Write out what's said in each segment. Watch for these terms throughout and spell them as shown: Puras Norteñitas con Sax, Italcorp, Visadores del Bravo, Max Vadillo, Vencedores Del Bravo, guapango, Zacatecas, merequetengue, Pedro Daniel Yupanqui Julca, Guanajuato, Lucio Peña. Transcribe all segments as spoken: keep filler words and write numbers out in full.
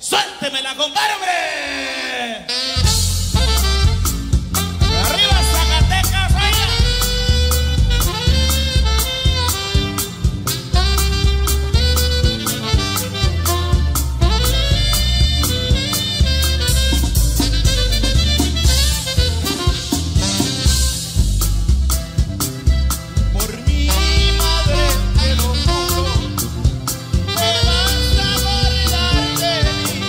Suéltemela, compadre, hombre. Arriba, Zacatecas, Raya. Por mi madre te lo juro, me vas a guardar de mí.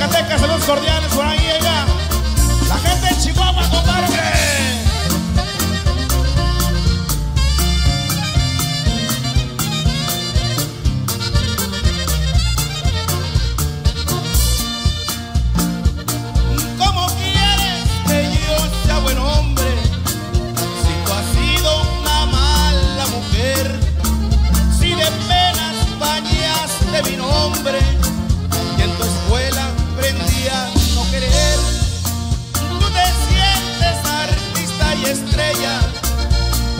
Zacatecas, saludos cordiales, por ahí llega la gente de Chihuahua, compadre. ¿Cómo quieres que yo sea buen hombre si tú has sido una mala mujer? Si de penas bañaste mi nombre y en tu escuela aprendí a no querer. Tú te sientes artista y estrella,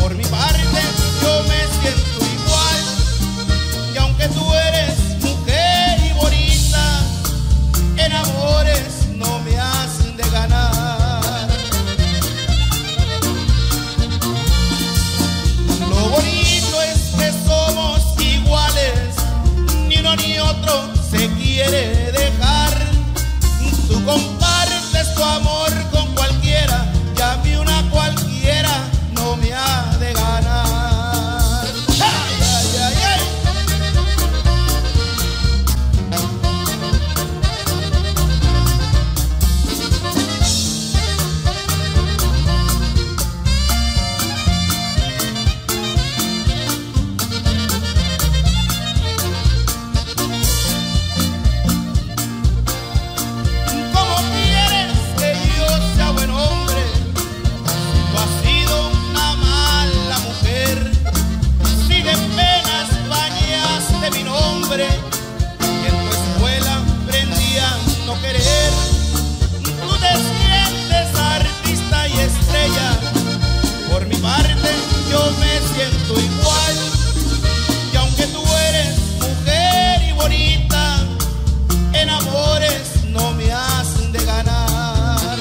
por mi parte yo me siento igual. Y aunque tú eres mujer y bonita, en amores no me has de ganar. Lo bonito es que somos iguales, ni uno ni otro se quiere dejar. Tú compartes tu amor con cualquiera, y a mí una cualquiera no me ha de ganar. ¡Ay, ay, ay, ay! ¿Cómo quieres que yo sea buen hombre? Tú has sido una mala mujer. Si de penas bañaste mi nombre, y en tu escuela aprendí a no querer. Tú te sientes artista y estrella, por mi parte yo me siento igual. Y aunque tú eres mujer y bonita, en amores no me has de ganar.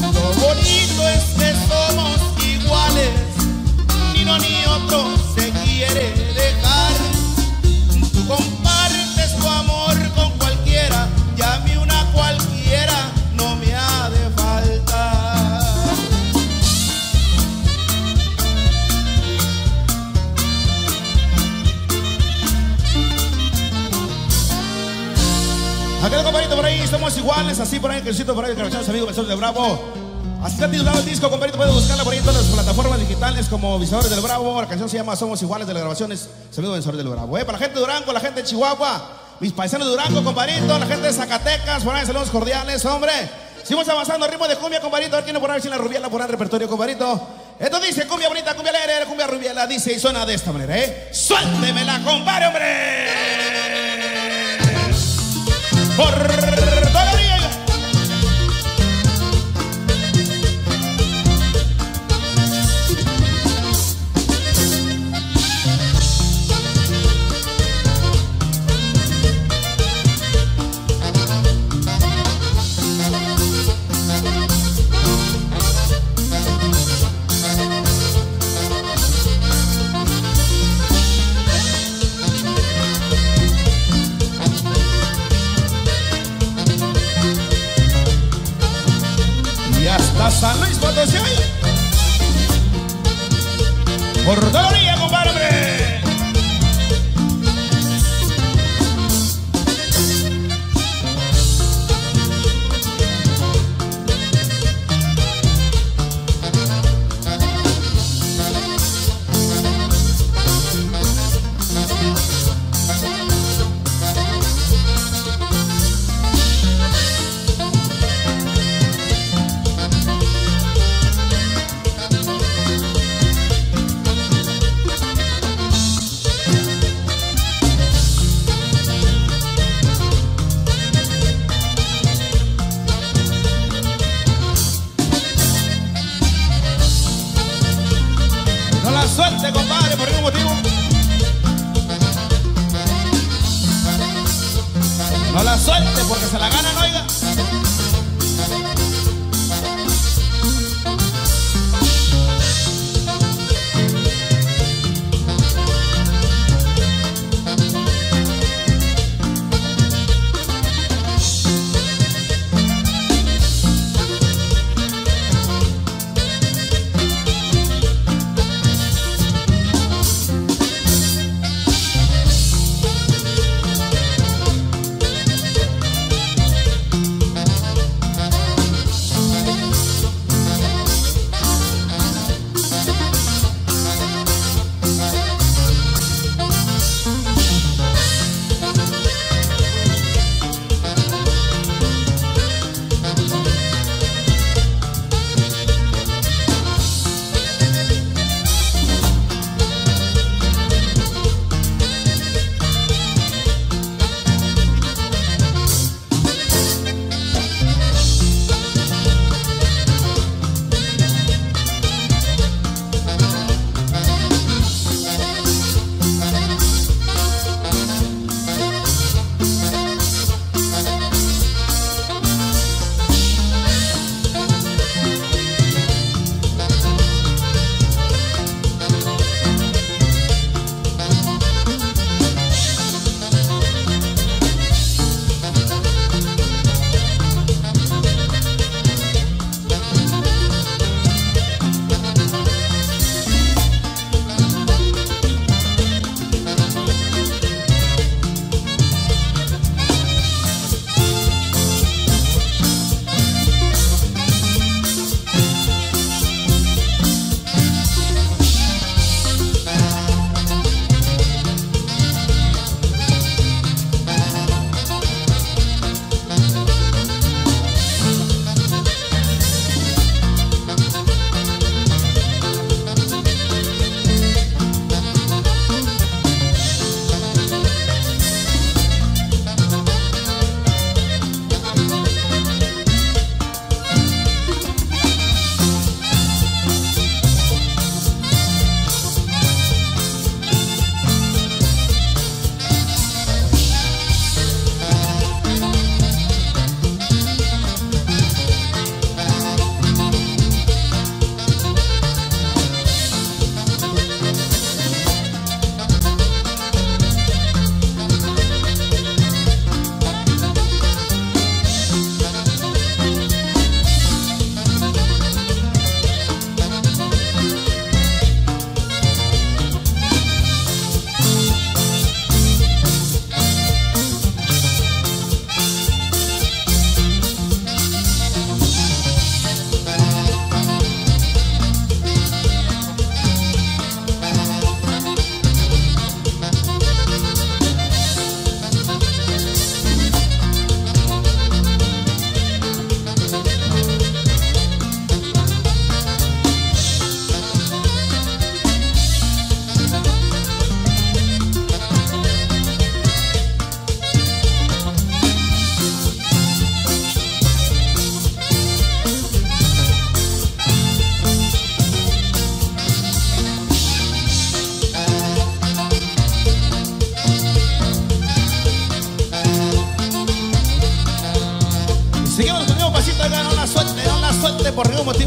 Lo bonito es que somos iguales, ni uno ni otro se quiere dejar. Tú compartes tu amor con cualquiera, y a mí una cualquiera no me ha de faltar. Aquel compadrito por ahí, somos iguales, así por ahí, que necesito por ahí, que amigos amigo Vencedores del Bravo. Así está titulado el disco, compadrito, puedes buscarla por ahí en todas las plataformas digitales como Visadores del Bravo. La canción se llama Somos Iguales, de las grabaciones Sonido Vencedores del Bravo. Eh, para la gente de Durango, la gente de Chihuahua, mis paisanos de Durango, compadrito, la gente de Zacatecas, por ahí, saludos cordiales, hombre. Seguimos avanzando, ritmo de cumbia, compadrito, a ver quién le pone si la rubiela por ahí, el repertorio, compadrito. Esto dice cumbia bonita, cumbia alegre, cumbia rubiela, dice y suena de esta manera, eh. ¡Suéltemela, compadre, hombre! Por todavía.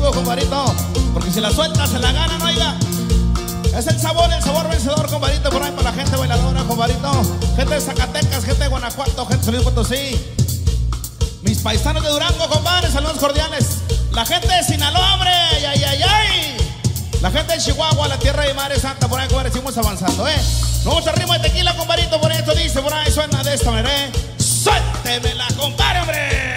saludo, compadrito, porque si la suelta se la ganan, oiga. Es el sabor, el sabor vencedor, compadrito, por ahí para la gente bailadora, compadrito. Gente de Zacatecas, gente de Guanajuato, gente de San Luis Potosí. Mis paisanos de Durango, compadre, saludos cordiales. La gente de Sinaloa, hombre, ay, ay, ay, ay. La gente de Chihuahua, la tierra de Madre Santa, por ahí, compadre, seguimos avanzando, eh. Nuevos ritmos de tequila, compadrito, por ahí esto dice, por ahí suena de esta manera, eh. Suéltemela, compadre, hombre.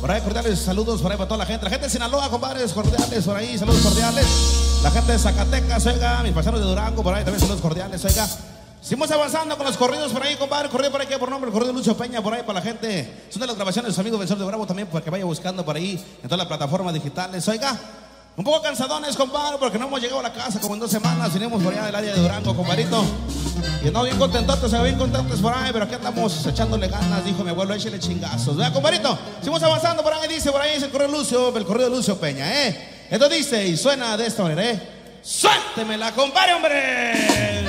Por ahí cordiales saludos por ahí para toda la gente. La gente de Sinaloa, compadres, cordiales por ahí, saludos cordiales. La gente de Zacatecas, oiga, mis paisanos de Durango, por ahí también saludos cordiales, oiga. Seguimos avanzando con los corridos por ahí, compadre. Corrido por ahí, que por nombre, el corrido de Lucio Peña, por ahí para la gente. Son de las grabaciones de sus amigos Vencedores del Bravo también, para que vaya buscando por ahí en todas las plataformas digitales, oiga. Un poco cansadones, compadre, porque no hemos llegado a la casa como en dos semanas. Vinimos por allá del área de Durango, compadrito. Y andamos bien contentotes, se bien contentos por ahí, pero aquí estamos echándole ganas, dijo mi abuelo, échale chingazos. Vea, compadrito, seguimos avanzando, por ahí dice, por ahí dice el correo Lucio, el correo de Lucio Peña, ¿eh? Esto dice y suena de esta manera, ¿eh? ¡Suéltemela, compadre, hombre!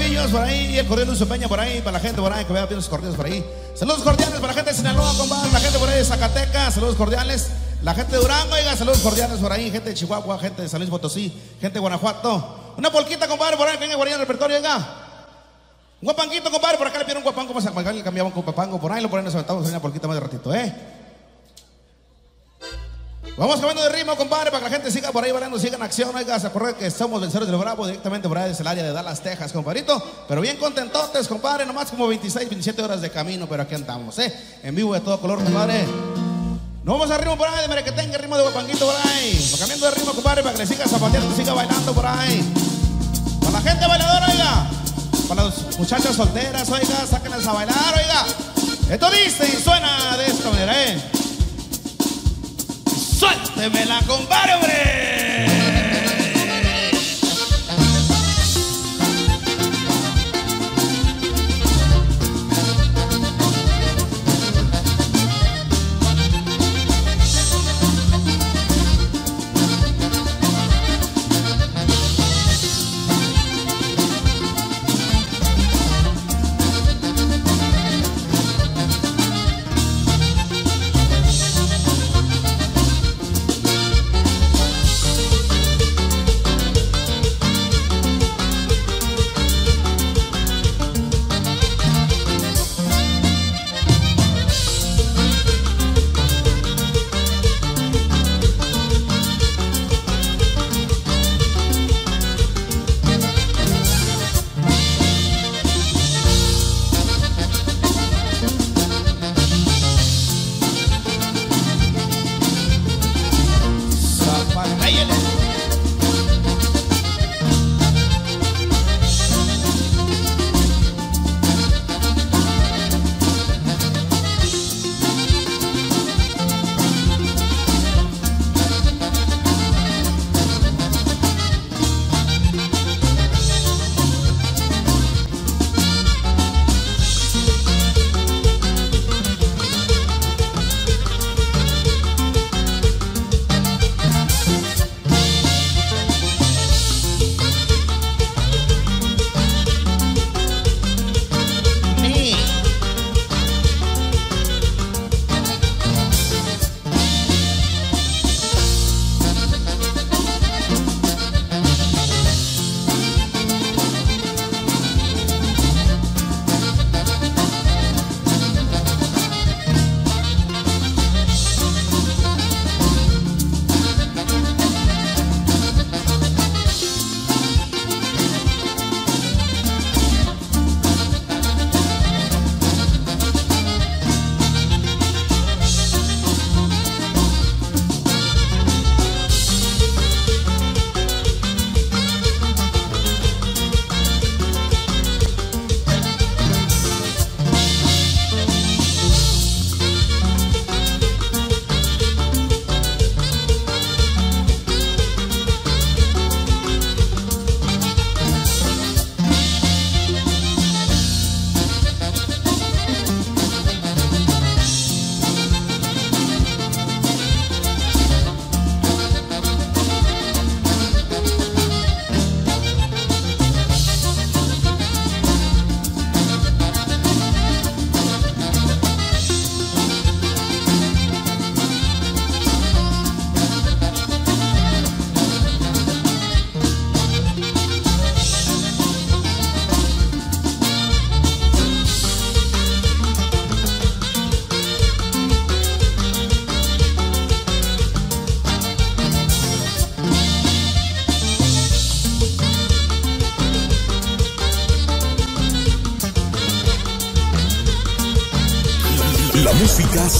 Villos por ahí y el cordial Dulce Peña por ahí, para la gente por ahí que vea bien los cordiales por ahí. Saludos cordiales para la gente de Sinaloa, compadre, la gente por ahí de Zacatecas, saludos cordiales. La gente de Durango, oiga, saludos cordiales por ahí, gente de Chihuahua, gente de San Luis Potosí, gente de Guanajuato. Una polquita, compadre, por ahí, venga, guardián del repertorio, venga. Un guapanguito, compadre, por acá le pidieron un guapango, más acá le cambiaban con papango, por ahí lo ponen, nos aventamos en una polquita más de ratito, ¿eh? Vamos cambiando de ritmo, compadre, para que la gente siga por ahí bailando, siga en acción, oiga, se acuerdan que somos Vencedores del Bravo, directamente por ahí desde el área de Dallas, Texas, compadrito, pero bien contentotes, compadre, nomás como veintiséis, veintisiete horas de camino, pero aquí andamos, ¿eh? En vivo de todo color, compadre. Nos vamos al ritmo por ahí de merequetengue, ritmo de guapanguito por ahí. Cambiando de ritmo, compadre, para que le siga zapateando, siga bailando por ahí. Para la gente bailadora, oiga. Para las muchachas solteras, oiga, sáquenlas a bailar, oiga. Esto dice y suena de esta manera, eh. ¡Suéltemela, compadre, hombre!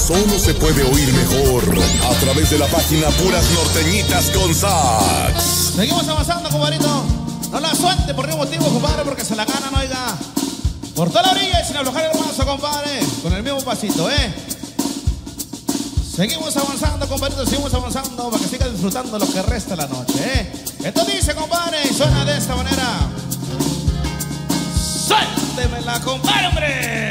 Solo se puede oír mejor a través de la página Puras Norteñitas con Sax. Seguimos avanzando, compadrito. No la suelte por ningún motivo, compadre, porque se la ganan, oiga. Por toda la orilla y sin aflojar el brazo, compadre. Con el mismo pasito, eh. Seguimos avanzando, compadrito, seguimos avanzando para que siga disfrutando lo que resta de la noche, eh. Esto dice, compadre, y suena de esta manera. ¡Suéltemela, compadre, hombre!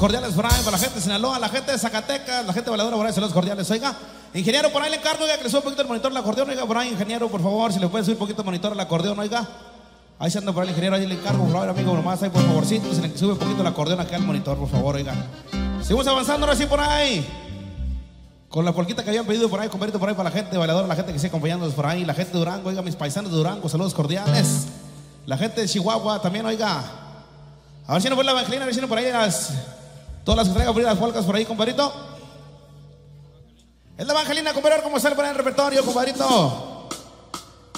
Cordiales por ahí para la gente de Sinaloa, la gente de Zacatecas, la gente de Valadora, por ahí saludos cordiales. Oiga, ingeniero, por ahí le encargo, oiga, que le suba un poquito el monitor al acordeón, oiga, por ahí, ingeniero, por favor, si le puede subir un poquito el monitor al acordeón, oiga. Ahí se anda por ahí el ingeniero, ahí le encargo, por favor, amigo, nomás ahí, por favorcito, si le sube un poquito el acordeón acá al monitor, por favor, oiga. Seguimos avanzando ahora sí por ahí. Con la polquita que habían pedido por ahí, compadrito, por ahí para la gente de Valadora, la gente que sigue acompañándonos por ahí, la gente de Durango, oiga, mis paisanos de Durango, saludos cordiales. La gente de Chihuahua también, oiga. A ver si no fue la Evangelina, a ver si no por ahí las... Todas las que traigan por ahí, las polcas por ahí, compadrito. Es la Evangelina, compadre, como sale por ahí en el repertorio, compadrito.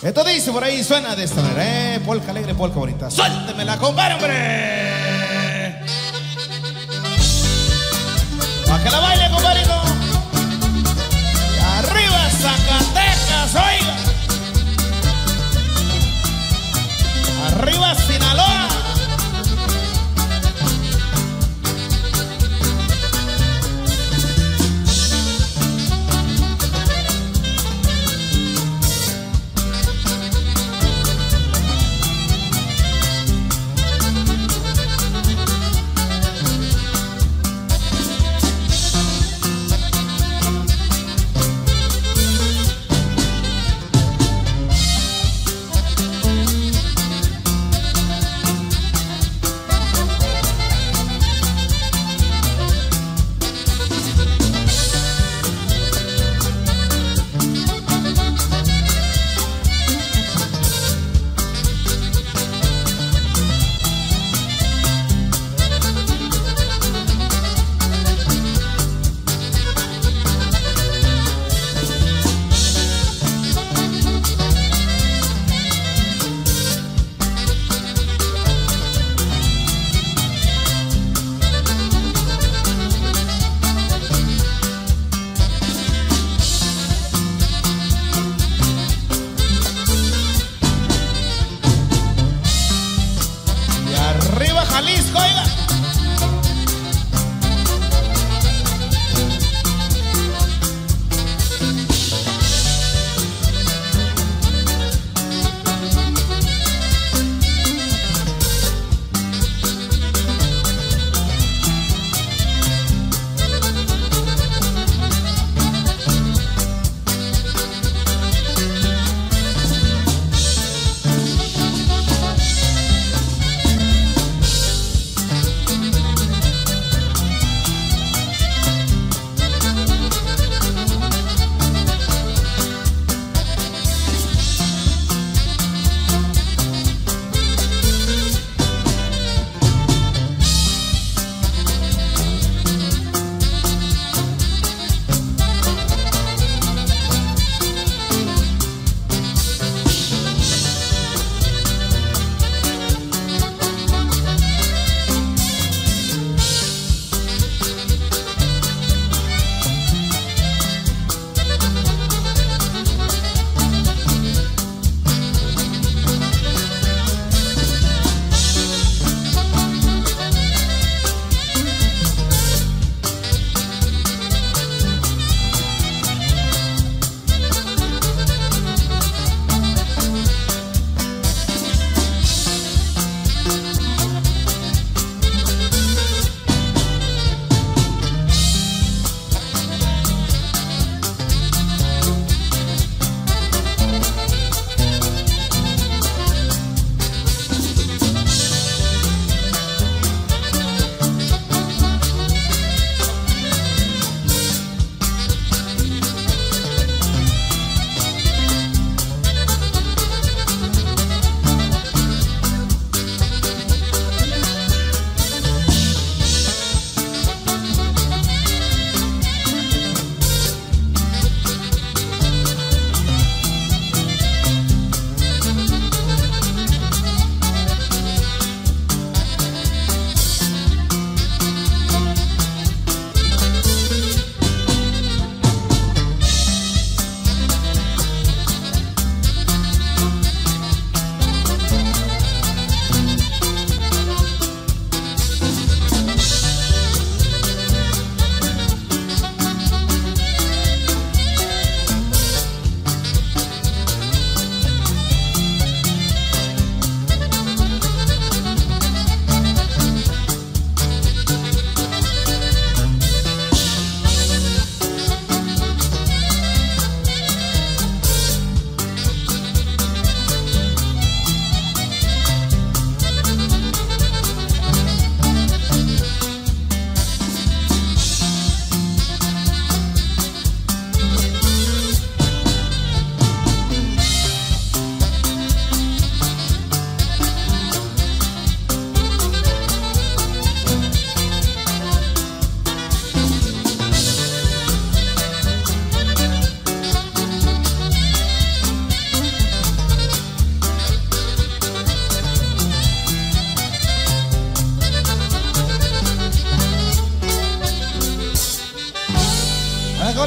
Esto dice por ahí, suena de esta manera, eh. Polca alegre, polca bonita. Suéltemela, compadre, hombre. Pa' que la baile, compadrito. Y arriba, Zacatecas, oiga. Arriba, Sinaloa.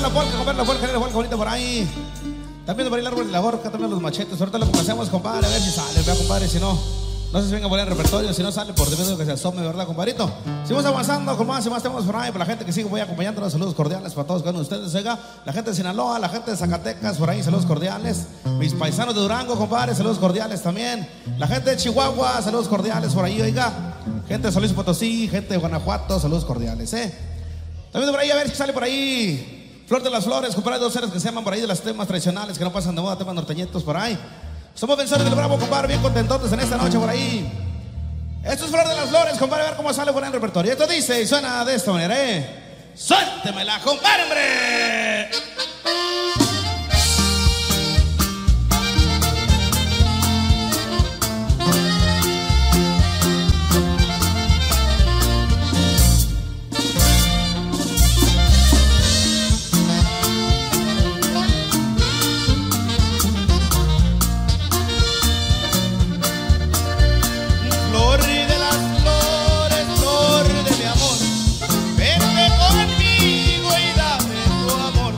la polca, comer la polca, la polca bonita por ahí. También por ahí el árbol de la borca, también los machetes. Ahorita lo comencemos, compadre, a ver si sale, vea, compadre, si no, no sé si venga por ahí el repertorio, si no sale, por debido que se asome, ¿verdad, compadrito? Seguimos avanzando con más y más temas por ahí, para la gente que sigue voy acompañándonos, saludos cordiales para todos con ustedes, oiga, la gente de Sinaloa, la gente de Zacatecas, por ahí, saludos cordiales, mis paisanos de Durango, compadre, saludos cordiales también, la gente de Chihuahua, saludos cordiales por ahí, oiga, gente de San Luis Potosí, gente de Guanajuato, saludos cordiales, eh. También por ahí, a ver si sale por ahí Flor de las Flores, compadre, dos seres que se llaman por ahí de los temas tradicionales que no pasan de moda, temas norteñitos por ahí. Somos Vencedores del Bravo, compadre, bien contentotes en esta noche por ahí. Esto es Flor de las Flores, compadre, a ver cómo sale por ahí el repertorio. Esto dice y suena de esta manera, eh. ¡Suéltemela, compadre! Conmigo y dame tu amor.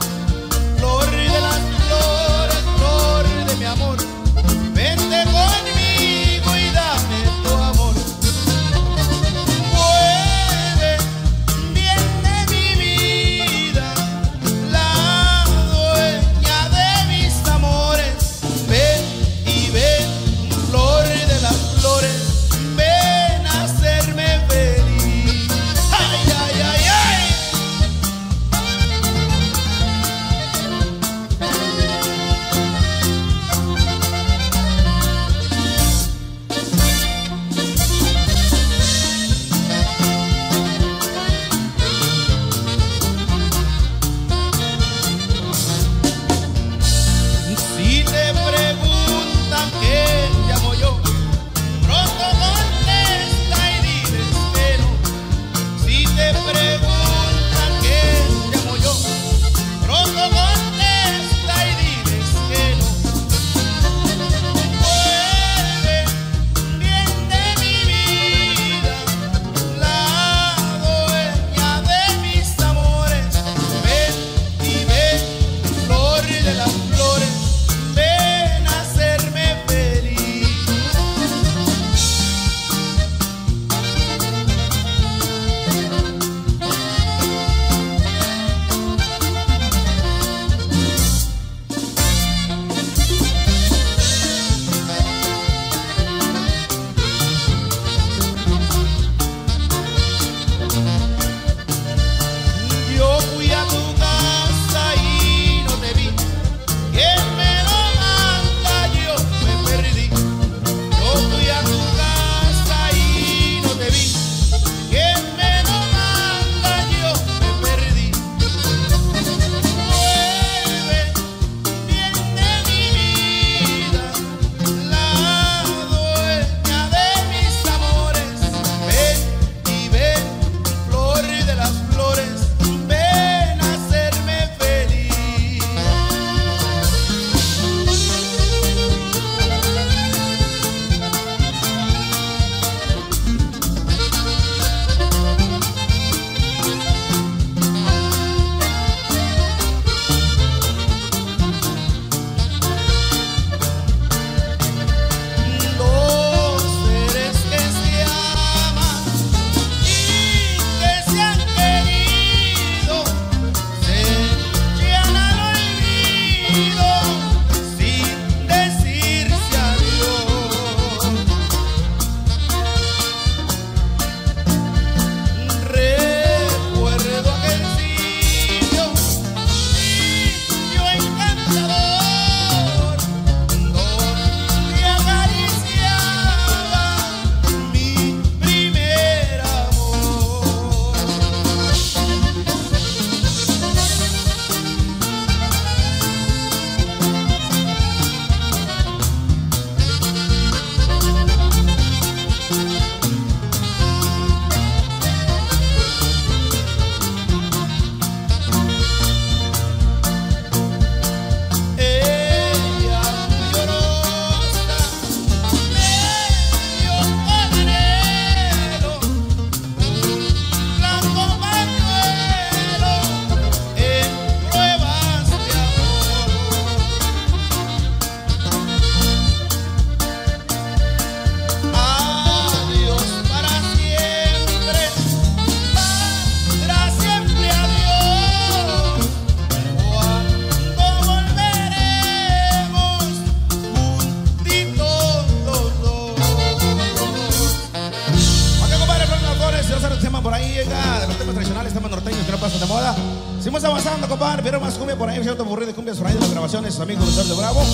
por ahí, venga, de los temas tradicionales, temas norteños que no pasan de moda. Seguimos avanzando, compadre, pero más cumbia por ahí, cierto, aburrido de cumbias por ahí de las grabaciones, sus amigos Vencedores Del Bravo.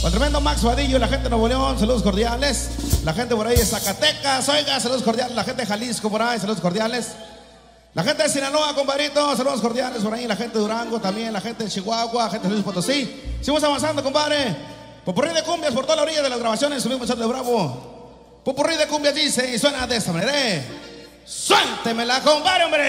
Con tremendo Max Vadillo, la gente de Nuevo León, saludos cordiales. La gente por ahí de Zacatecas, oiga, saludos cordiales. La gente de Jalisco por ahí, saludos cordiales. La gente de Sinaloa, compadrito, saludos cordiales por ahí. La gente de Durango también, la gente de Chihuahua, la gente de Luis Potosí. Seguimos avanzando, compadre. Popurrí de cumbias por toda la orilla de las grabaciones, su mismo Vencedores Del Bravo. Popurrí de cumbias dice y suena de esta manera. ¡Suéltemela, compadre, hombre!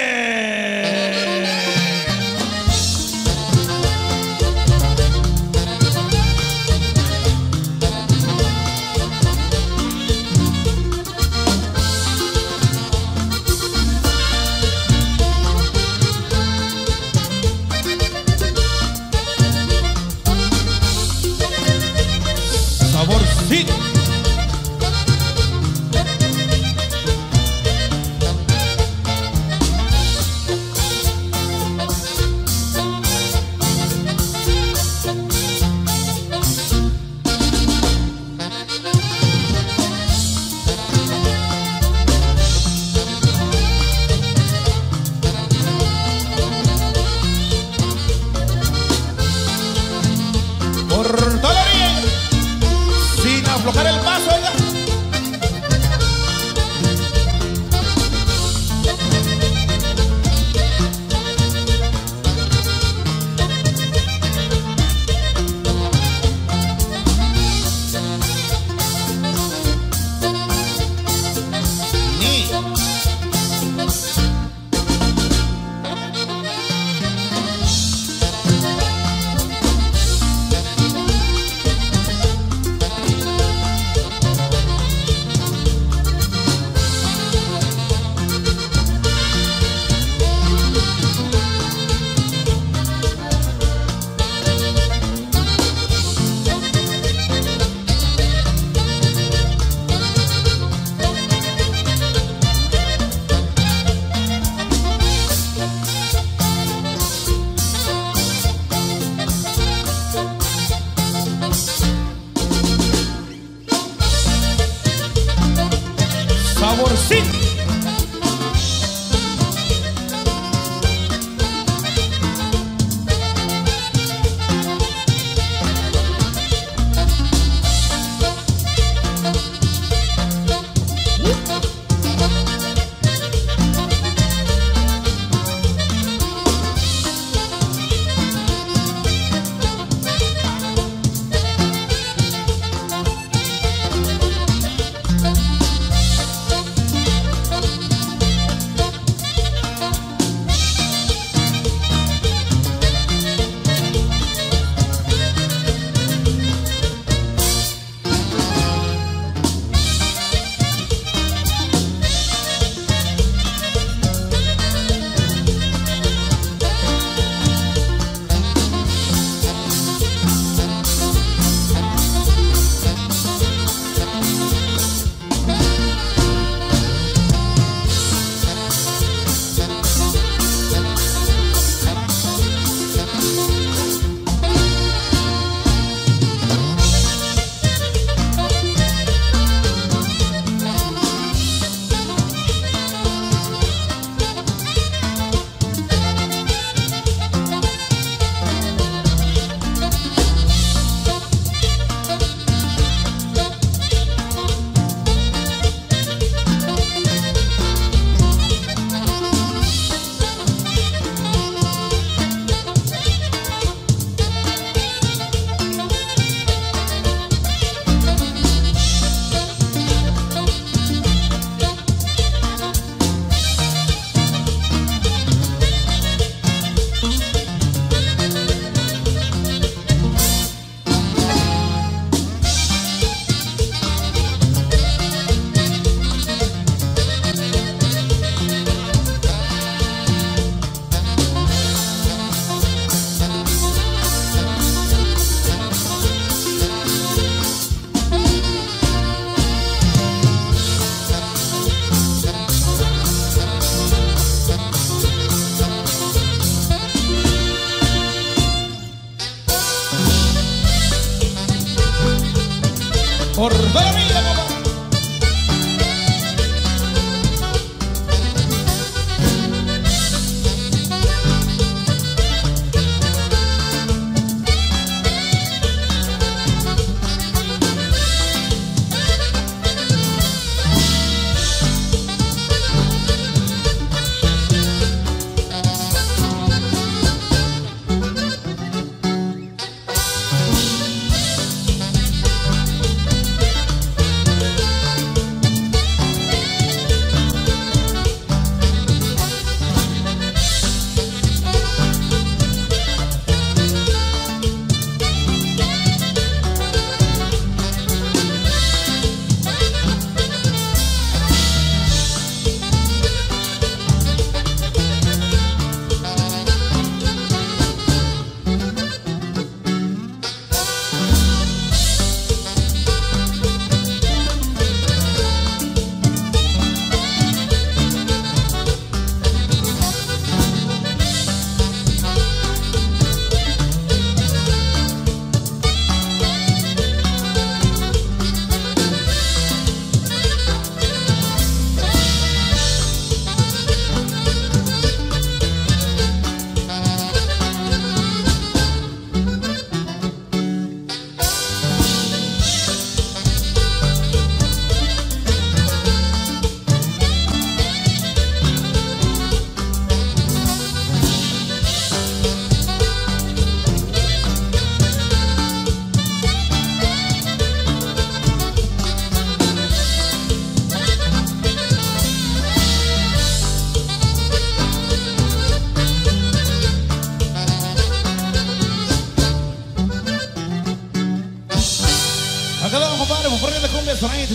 ¡Saborcito!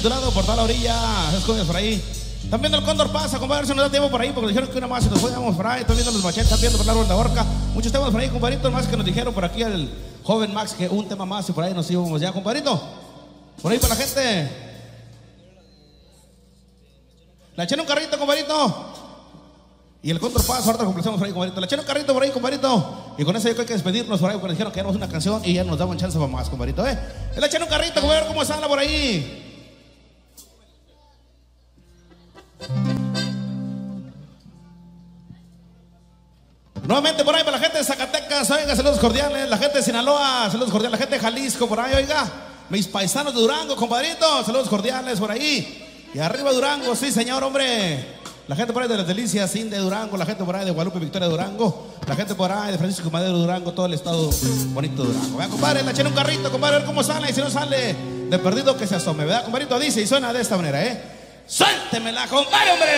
titulado Por toda la orilla. Escondes por ahí. Están viendo el cóndor pasa, compadre, si nos da tiempo por ahí, porque nos dijeron que una más y nos podíamos por ahí. Están viendo los machetes, están viendo por la ronda orca. Muchos temas por ahí, compadrito, más que nos dijeron por aquí el joven Max, que un tema más y por ahí nos íbamos ya, compadrito. Por ahí para la gente. La echen un carrito, compadrito. Y el cóndor pasa, ahorita complacemos por ahí, compadrito. La echen un carrito por ahí, compadrito. Y con eso yo creo que despedirnos por ahí, porque nos dijeron que éramos una canción y ya nos daban chance para más, compadrito, ¿eh? La echen un carrito, compadre, cómo sale por ahí. Nuevamente por ahí para la gente de Zacatecas, oiga, saludos cordiales, la gente de Sinaloa, saludos cordiales, la gente de Jalisco por ahí, oiga, mis paisanos de Durango, compadrito, saludos cordiales por ahí, y arriba Durango, sí señor, hombre, la gente por ahí de Las Delicias, Inde Durango, la gente por ahí de Guadalupe, Victoria Durango, la gente por ahí de Francisco Madero Durango, todo el estado bonito de Durango, vean compadre, le echen un carrito, compadre, a ver cómo sale, y si no sale, de perdido que se asome, ¿verdad, compadrito? Dice y suena de esta manera, ¿eh? ¡Suéltemela, compadre, hombre!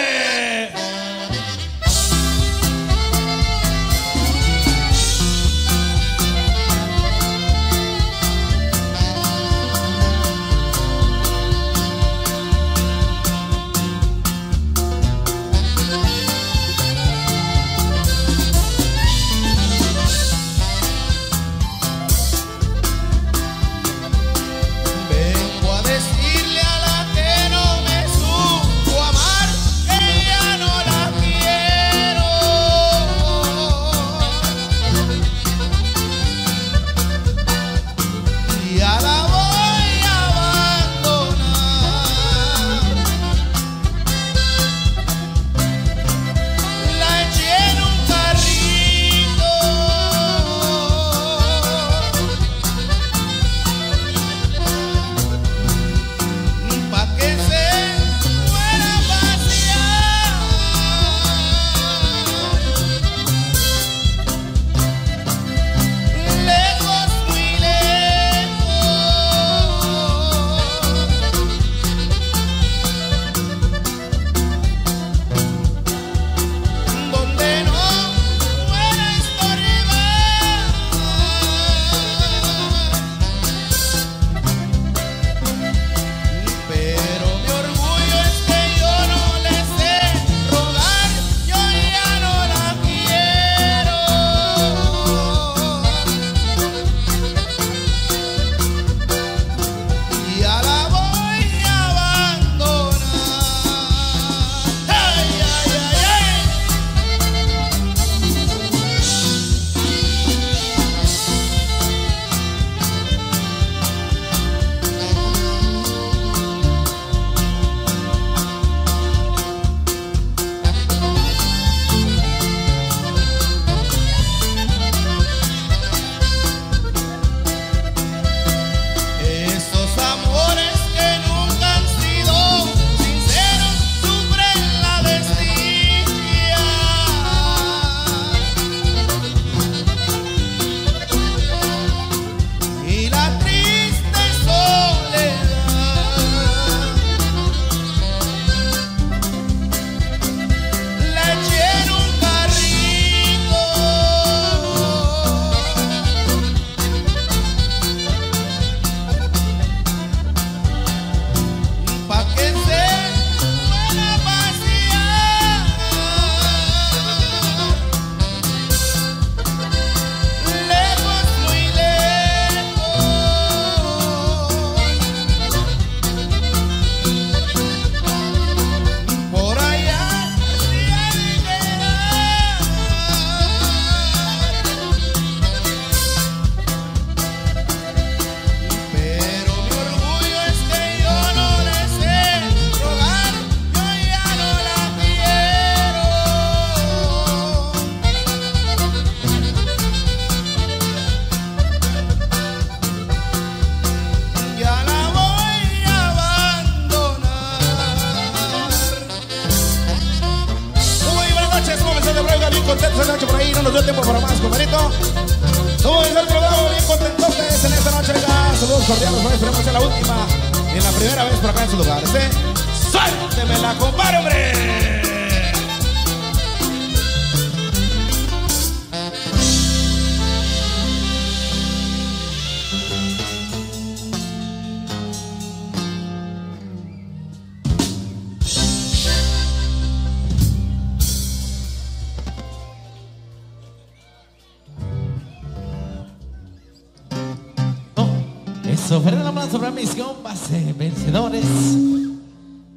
Ferrer, la mano sobre mis compas, eh, vencedores.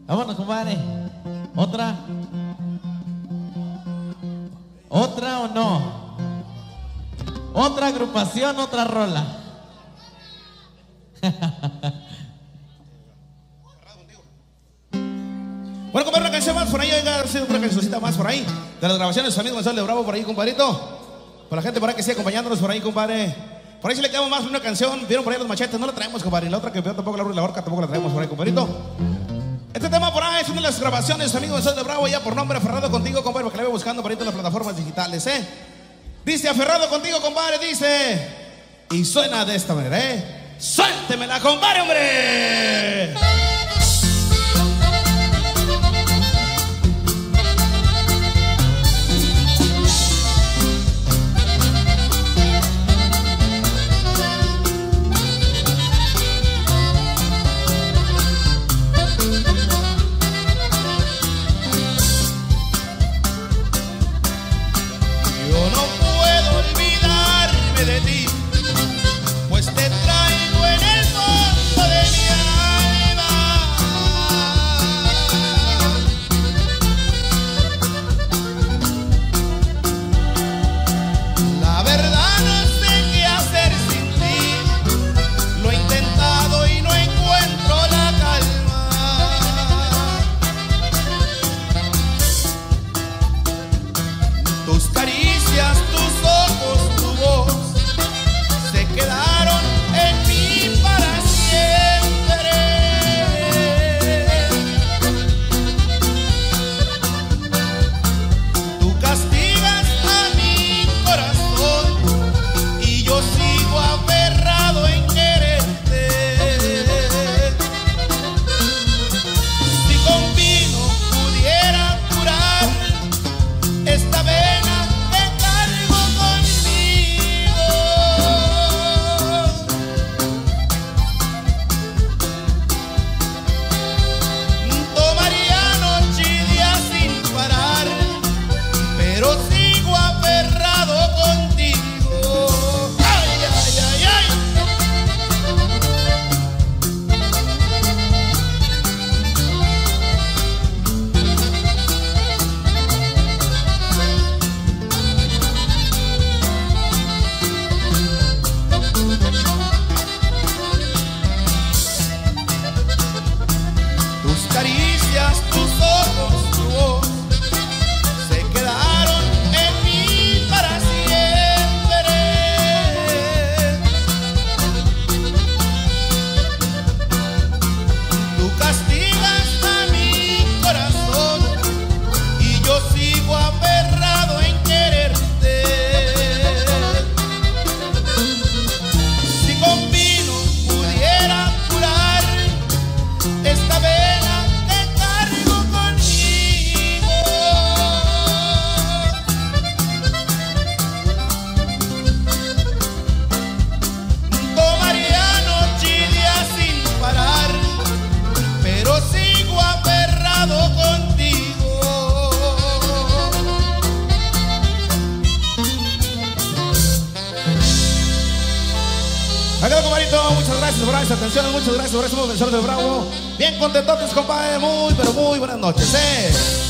Vámonos, compadre. ¿Otra? ¿Otra o no? Otra agrupación, otra rola. Bueno, compadre, una canción más por ahí. Oiga, una cancioncita más por ahí. De las grabaciones, Sonido del Bravo por ahí, compadrito. Para la gente por ahí que esté acompañándonos por ahí, compadre. Por ahí si le quedamos más una canción. Vieron por ahí los machetes, no la traemos, compadre. La otra que veo tampoco, la orca tampoco la traemos por ahí, compadrito. Este tema por ahí es una de las grabaciones, amigo Vencedores Del Bravo, ya por nombre Aferrado Contigo, compadre, porque la veo buscando por ahí en las plataformas digitales, ¿eh? Dice Aferrado Contigo, compadre, dice. Y suena de esta manera, ¿eh? ¡Suéltemela, compadre, hombre! Atención, muchas gracias por eso, somos Vencedores Del Bravo. Bien contentos, compadre, muy, pero muy buenas noches, eh.